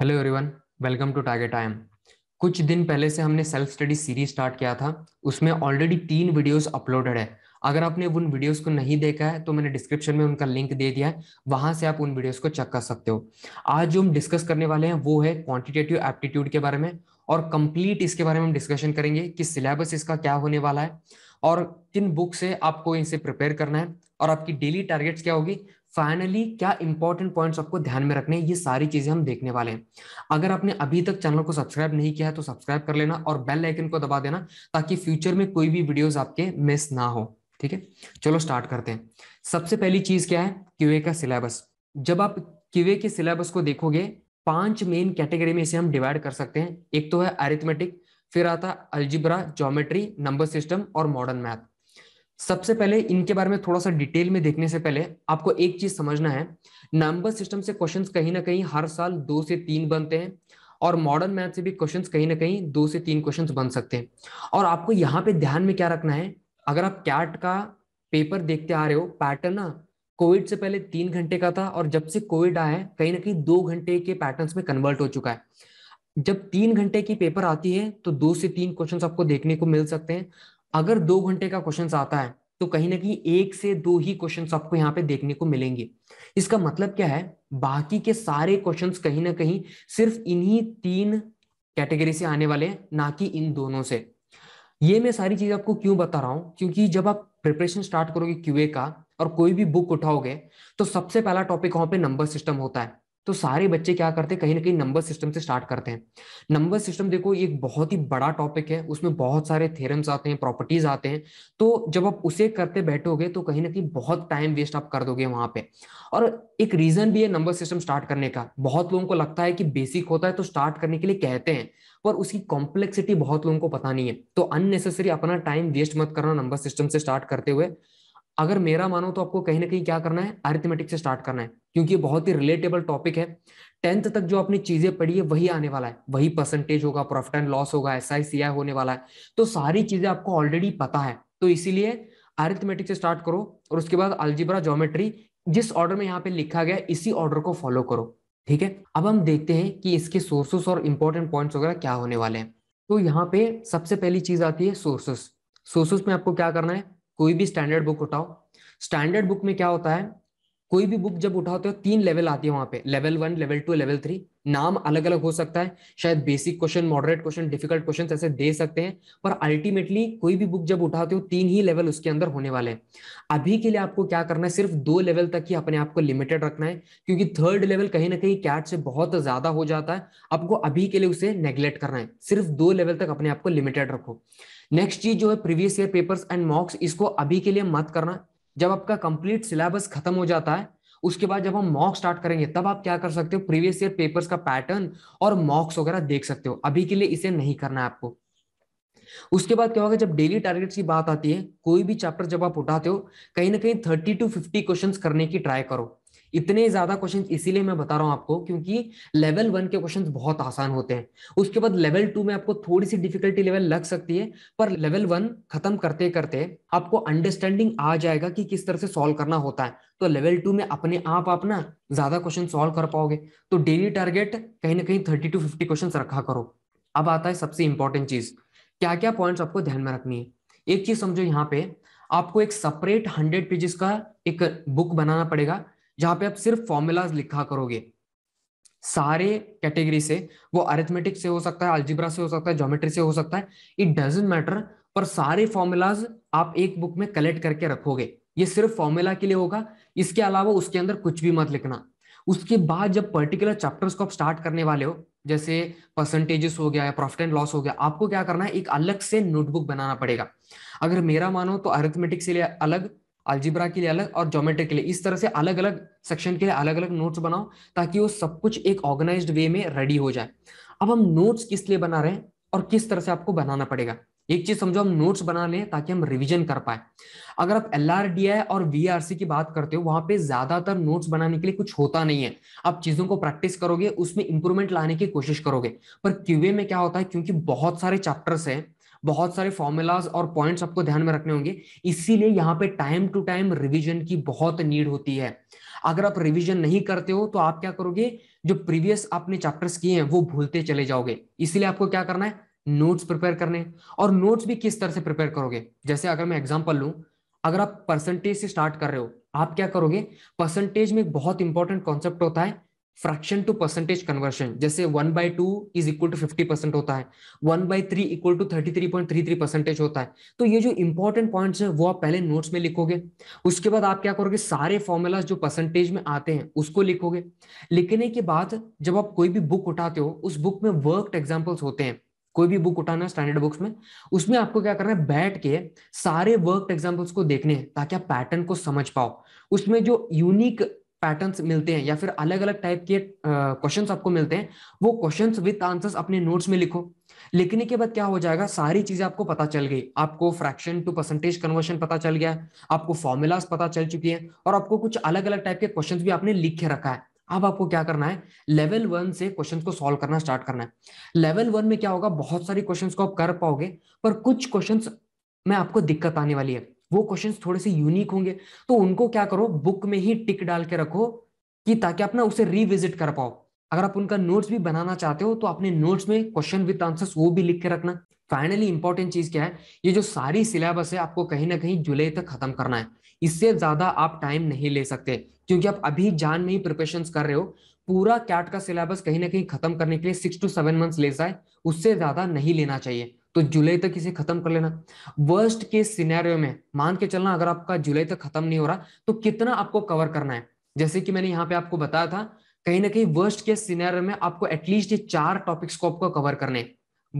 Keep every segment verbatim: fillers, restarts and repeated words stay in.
Hello everyone, welcome to target I M. कुछ दिन पहले से हमने सेल्फ स्टडी सीरीज स्टार्ट किया था, उसमें ऑलरेडी तीन वीडियोस अपलोडेड है। अगर आपने उन वीडियोस को नहीं देखा है तो मैंने डिस्क्रिप्शन में उनका लिंक दे दिया है, वहां से आप उन वीडियोस को चेक कर सकते हो। आज जो हम डिस्कस करने वाले हैं वो है क्वांटिटेटिव एप्टीट्यूड के बारे में, और कंप्लीट इसके बारे में हम डिस्कशन करेंगे कि सिलेबस इसका क्या होने वाला है और किन बुक से आपको इसे प्रिपेयर करना है और आपकी डेली टारगेट्स क्या होगी, फाइनली क्या इंपॉर्टेंट पॉइंट्स आपको ध्यान में रखने हैं, ये सारी चीजें हम देखने वाले हैं। अगर आपने अभी तक चैनल को सब्सक्राइब नहीं किया है तो सब्सक्राइब कर लेना और बेल आइकन को दबा देना ताकि फ्यूचर में कोई भी वीडियोस आपके मिस ना हो। ठीक है, चलो स्टार्ट करते हैं। सबसे पहली चीज क्या है, क्यूए का सिलेबस। जब आप क्यूए के सिलेबस को देखोगे, पांच मेन कैटेगरी में इसे हम डिवाइड कर सकते हैं। एक तो है अरिथमेटिक, फिर आता अलजेब्रा, ज्योमेट्री, नंबर सिस्टम और मॉडर्न मैथ। सबसे पहले इनके बारे में थोड़ा सा डिटेल में देखने से पहले आपको एक चीज समझना है, नंबर सिस्टम से क्वेश्चंस कहीं ना कहीं हर साल दो से तीन बनते हैं और मॉडर्न मैथ से भी क्वेश्चंस कहीं ना कहीं दो से तीन क्वेश्चंस बन सकते हैं। और आपको यहाँ पे ध्यान में क्या रखना है, अगर आप कैट का पेपर देखते आ रहे हो, पैटर्न ना कोविड से पहले तीन घंटे का था और जब से कोविड आया है कहीं ना कहीं दो घंटे के पैटर्न में कन्वर्ट हो चुका है। जब तीन घंटे की पेपर आती है तो दो से तीन क्वेश्चन आपको देखने को मिल सकते हैं। अगर दो घंटे का क्वेश्चन आता है तो कहीं ना कहीं एक से दो ही क्वेश्चन आपको यहाँ पे देखने को मिलेंगे। इसका मतलब क्या है, बाकी के सारे क्वेश्चन कहीं ना कहीं सिर्फ इन्हीं तीन कैटेगरी से आने वाले हैं, ना कि इन दोनों से। ये मैं सारी चीज आपको क्यों बता रहा हूँ, क्योंकि जब आप प्रिपरेशन स्टार्ट करोगे क्यूए का और कोई भी बुक उठाओगे तो सबसे पहला टॉपिक वहां पे नंबर सिस्टम होता है। तो सारे बच्चे क्या करते हैं, कहीं ना कहीं नंबर सिस्टम से स्टार्ट करते हैं। नंबर सिस्टम देखो एक बहुत ही बड़ा टॉपिक है, उसमें बहुत सारे थ्योरम्स आते हैं, प्रॉपर्टीज आते हैं। तो जब आप उसे करते बैठोगे तो कहीं ना कहीं बहुत टाइम वेस्ट आप कर दोगे वहां पे। और एक रीजन भी है नंबर सिस्टम स्टार्ट करने का, बहुत लोगों को लगता है कि बेसिक होता है तो स्टार्ट करने के लिए कहते हैं, पर उसकी कॉम्प्लेक्सिटी बहुत लोगों को पता नहीं है। तो अननेसेसरी अपना टाइम वेस्ट मत करना नंबर सिस्टम से स्टार्ट करते हुए। अगर मेरा मानो तो आपको कहीं ना कहीं क्या करना है, अरिथमेटिक से स्टार्ट करना है, क्योंकि ये बहुत ही रिलेटेबल टॉपिक है। टेंथ तक जो आपने चीजें पढ़ी है वही आने वाला है, वही परसेंटेज होगा, प्रॉफिट एंड लॉस होगा, एसआई सीआई होने वाला है। तो सारी चीजें आपको ऑलरेडी पता है, तो इसीलिए अरिथमेटिक से स्टार्ट करो और उसके बाद अलजेब्रा, ज्योमेट्री, जिस ऑर्डर में यहाँ पे लिखा गया इसी ऑर्डर को फॉलो करो। ठीक है, अब हम देखते हैं कि इसके सोर्सेस और इंपॉर्टेंट पॉइंट्स वगैरह क्या होने वाले हैं। तो यहाँ पे सबसे पहली चीज आती है सोर्सेस। सोर्सेस में आपको क्या करना है, कोई भी स्टैंडर्ड बुक उठाओ। स्टैंडर्ड बुक में क्या होता है, कोई भी बुक जब उठाते हो तीन लेवल आती है वहां पे, level one, level two, level three. नाम अलग अलग हो सकता है, शायद basic question, moderate question, difficult question ऐसे दे सकते हैं, पर अल्टीमेटली कोई भी बुक जब उठाते हो तीन ही लेवल उसके अंदर होने वाले हैं। अभी के लिए आपको क्या करना है, सिर्फ दो लेवल तक ही अपने आप को लिमिटेड रखना है, क्योंकि थर्ड लेवल कहीं ना कहीं कैट से बहुत ज्यादा हो जाता है। आपको अभी के लिए उसे नेग्लेक्ट करना है, सिर्फ दो लेवल तक अपने आप को लिमिटेड रखो। नेक्स्ट चीज जो है previous year papers and mocks, इसको अभी के लिए मत करना। जब आपका कंप्लीट सिलेबस खत्म हो जाता है उसके बाद जब हम मॉक स्टार्ट करेंगे तब आप क्या कर सकते हो, प्रीवियस ईयर पेपर्स का पैटर्न और मॉक्स वगैरह देख सकते हो। अभी के लिए इसे नहीं करना है आपको। उसके बाद क्या होगा, जब डेली टारगेट्स की बात आती है, कोई भी चैप्टर जब आप उठाते हो कहीं ना कहीं थर्टी टू फिफ्टी क्वेश्चन करने की ट्राई करो। इतने ज्यादा क्वेश्चन इसीलिए मैं बता रहा हूं आपको, क्योंकि लेवल वन के क्वेश्चन बहुत आसान होते हैं। उसके बाद लेवल टू में आपको थोड़ी सी डिफिकल्टी लेवल लग सकती है, पर लेवल वन खत्म करते करते आपको अंडरस्टैंडिंग आ जाएगा कि किस तरह से सॉल्व करना होता है। तो लेवल टू में अपने आप आप ना ज्यादा क्वेश्चन सॉल्व कर पाओगे। तो डेली टारगेट कहीं ना कहीं थर्टी टू फिफ्टी क्वेश्चन रखा करो। अब आता है सबसे इंपॉर्टेंट चीज, क्या क्या पॉइंट्स आपको ध्यान में रखनी है। एक चीज समझो, यहाँ पे आपको एक सेपरेट हंड्रेड पेजेस का एक बुक बनाना पड़ेगा जहां पे आप सिर्फ फॉर्मूलाज लिखा करोगे सारे कैटेगरी से। वो अरिथमेटिक से हो सकता है, अलजेब्रा से हो सकता है, ज्योमेट्री से हो सकता है, इट डजंट मैटर। पर सारे फॉर्मूलाज आप एक बुक में कलेक्ट करके रखोगे, ये सिर्फ फॉर्मूला के लिए होगा, इसके अलावा उसके अंदर कुछ भी मत लिखना। उसके बाद जब पर्टिकुलर चैप्टर्स को आप स्टार्ट करने वाले हो, जैसे परसेंटेजेस हो गया या प्रॉफिट एंड लॉस हो गया, आपको क्या करना है, एक अलग से नोटबुक बनाना पड़ेगा। अगर मेरा मानो तो अरिथमेटिक से अलग, अलजेब्रा के लिए अलग और ज्योमेट्री के लिए, इस तरह से अलग अलग सेक्शन के लिए अलग अलग नोट्स बनाओ ताकि वो सब कुछ एक ऑर्गेनाइज्ड वे में रेडी हो जाए। अब हम नोट्स किस लिए बना रहे हैं और किस तरह से आपको बनाना पड़ेगा, एक चीज समझो, हम नोट्स बना लें ताकि हम रिवीजन कर पाए। अगर आप एलआरडीआई और वीआरसी की बात करते हो, वहां पे ज्यादातर नोट्स बनाने के लिए कुछ होता नहीं है, आप चीजों को प्रैक्टिस करोगे, उसमें इंप्रूवमेंट लाने की कोशिश करोगे। पर क्यूए में क्या होता है, क्योंकि बहुत सारे चैप्टर्स हैं, बहुत सारे फॉर्मूलाज और पॉइंट्स आपको ध्यान में रखने होंगे, इसीलिए यहाँ पे टाइम टू टाइम रिवीजन की बहुत नीड होती है। अगर आप रिवीजन नहीं करते हो तो आप क्या करोगे, जो प्रीवियस आपने चैप्टर्स किए हैं वो भूलते चले जाओगे। इसलिए आपको क्या करना है, नोट्स प्रिपेयर करने। और नोट्स भी किस तरह से प्रिपेयर करोगे, जैसे अगर मैं एग्जांपल लूं, अगर आप परसेंटेज से स्टार्ट कर रहे हो, आप क्या करोगे, परसेंटेज में एक बहुत इंपॉर्टेंट कॉन्सेप्ट होता है फ्रैक्शन टू परसेंटेज कन्वर्शन। जैसे one by two is equal to fifty percent होता है, one by three equal to thirty three point three three percentage होता है। तो ये जो इंपॉर्टेंट पॉइंट्स हैं वो आप पहले नोट्स में लिखोगे। उसके बाद आप क्या करोगे, सारे फॉर्मूलाज जो परसेंटेज में आते हैं उसको लिखोगे। लिखने के बाद जब आप कोई भी बुक उठाते हो, उस बुक में वर्कड एग्जाम्पल्स होते हैं, कोई भी बुक उठाना स्टैंडर्ड बुक्स में, उसमें आपको क्या करना है, बैठ के सारे वर्कड एग्जाम्पल्स को देखने हैं ताकि आप पैटर्न को समझ पाओ। उसमें जो यूनिक पैटर्न्स मिलते हैं या फिर अलग अलग टाइप के क्वेश्चंस आपको मिलते हैं, वो क्वेश्चंस विद आंसर्स अपने नोट्स में लिखो। लिखने के बाद क्या हो जाएगा, सारी चीजें आपको पता चल गई, आपको फ्रैक्शन टू परसेंटेज कन्वर्शन पता चल गया, आपको फॉर्मूलाज पता चल चुकी है, और आपको कुछ अलग अलग टाइप के क्वेश्चंस भी आपने लिख के रखा है। अब आपको क्या करना है, लेवल वन से क्वेश्चंस को सॉल्व करना स्टार्ट करना है। लेवल वन में क्या होगा, बहुत सारी क्वेश्चंस को आप कर पाओगे, पर कुछ क्वेश्चंस में आपको दिक्कत आने वाली है, वो क्वेश्चंस थोड़े से यूनिक होंगे। तो उनको क्या करो, बुक में ही टिक डाल के रखो कि ताकि आप ना उसे रिविजिट कर पाओ। अगर आप उनका नोट्स भी बनाना चाहते हो तो अपने नोट्स में क्वेश्चन विद आंसर्स वो भी लिख के रखना। फाइनली इंपॉर्टेंट चीज क्या है, ये जो सारी सिलेबस है आपको कहीं ना कहीं जुलाई तक खत्म करना है। इससे ज्यादा आप टाइम नहीं ले सकते, क्योंकि आप अभी जान में ही प्रिपरेशन कर रहे हो। पूरा कैट का सिलेबस कहीं ना कहीं खत्म करने के लिए सिक्स टू सेवन मंथ्स लेता है, उससे ज्यादा नहीं लेना चाहिए। तो जुलाई तक इसे खत्म कर लेना। वर्स्ट केस सिनेरियो में मान के चलना, अगर आपका जुलाई तक खत्म नहीं हो रहा तो कितना आपको कवर करना है, जैसे कि मैंने यहाँ पे आपको बताया था, कहीं ना कहीं वर्स्ट केस सिनेरियो में आपको एटलीस्ट ये चार टॉपिक्स को आपको कवर करने।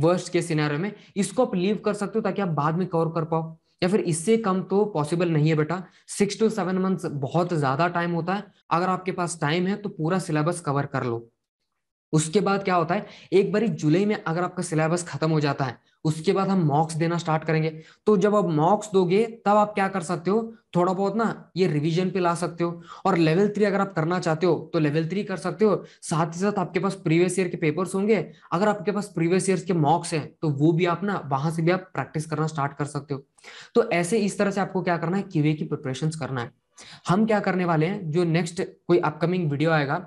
वर्स्ट केस सिनेरियो में इसको आप लीव कर सकते हो ताकि आप बाद में कवर कर पाओ, या फिर इससे कम तो पॉसिबल नहीं है बेटा। सिक्स टू सेवन मंथ्स बहुत ज्यादा टाइम होता है। अगर आपके पास टाइम है तो पूरा सिलेबस कवर कर लो। उसके बाद क्या होता है, एक बारी जुलाई में अगर आपका सिलेबस खत्म हो जाता है, उसके बाद हम मॉक्स देना स्टार्ट करेंगे। तो जब आप मॉक्स दोगे तब आप क्या कर सकते हो, थोड़ा बहुत ना ये रिवीजन पे ला सकते हो। और लेवल थ्री अगर आप करना चाहते हो तो लेवल थ्री कर सकते हो। साथ ही साथ आपके पास प्रीवियस ईयर के पेपर्स होंगे, अगर आपके पास प्रीवियस ईयर के मॉक्स हैं तो वो भी आप ना वहां से भी आप प्रैक्टिस करना स्टार्ट कर सकते हो। तो ऐसे इस तरह से आपको क्या करना है, क्यूए की प्रिपरेशन करना है। हम क्या करने वाले हैं, जो नेक्स्ट कोई अपकमिंग वीडियो आएगा,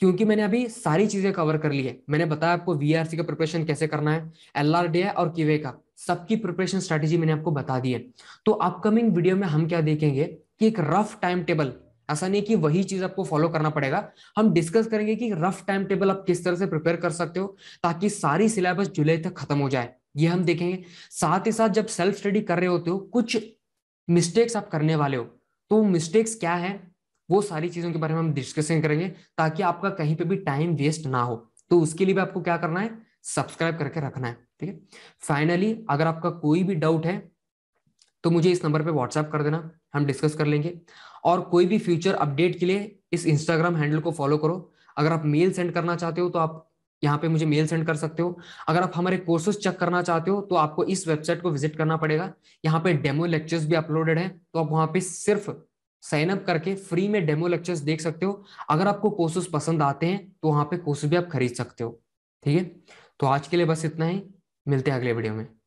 क्योंकि मैंने अभी सारी चीजें कवर कर ली है। मैंने बताया आपको वीआरसी का प्रिपरेशन कैसे करना है, एलआरडीआई और क्यूए का सबकी प्रिपरेशन स्ट्रेटेजी मैंने आपको बता दी है। तो अपकमिंग वीडियो में हम क्या देखेंगे कि एक रफ टाइम टेबल, ऐसा नहीं कि वही चीज आपको फॉलो करना पड़ेगा, हम डिस्कस करेंगे कि रफ टाइम टेबल आप किस तरह से प्रिपेयर कर सकते हो ताकि सारी सिलेबस जुलाई तक खत्म हो जाए, ये हम देखेंगे। साथ ही साथ जब सेल्फ स्टडी कर रहे होते हो कुछ मिस्टेक्स आप करने वाले हो, तो मिस्टेक्स क्या है वो सारी चीजों के बारे में हम डिस्कशन करेंगे ताकि आपका कहीं पे भी टाइम वेस्ट ना हो। तो उसके लिए भी आपको क्या करना है, सब्सक्राइब करके रखना है, ठीक है। फाइनली अगर आपका कोई भी डाउट है तो मुझे इस नंबर पे व्हाट्सएप कर देना, हम डिस्कस कर लेंगे। और कोई भी फ्यूचर अपडेट के लिए इस इंस्टाग्राम हैंडल को फॉलो करो। अगर आप मेल सेंड करना चाहते हो तो आप यहाँ पे मुझे मेल सेंड कर सकते हो। अगर आप हमारे कोर्सेज चेक करना चाहते हो तो आपको इस वेबसाइट को विजिट करना पड़ेगा। यहाँ पे डेमो लेक्चर्स भी अपलोडेड है, तो आप वहाँ पे सिर्फ साइन अप करके फ्री में डेमो लेक्चर्स देख सकते हो। अगर आपको कोर्सेज पसंद आते हैं तो वहां पे कोर्सेज भी आप खरीद सकते हो, ठीक है। तो आज के लिए बस इतना ही, मिलते हैं अगले वीडियो में।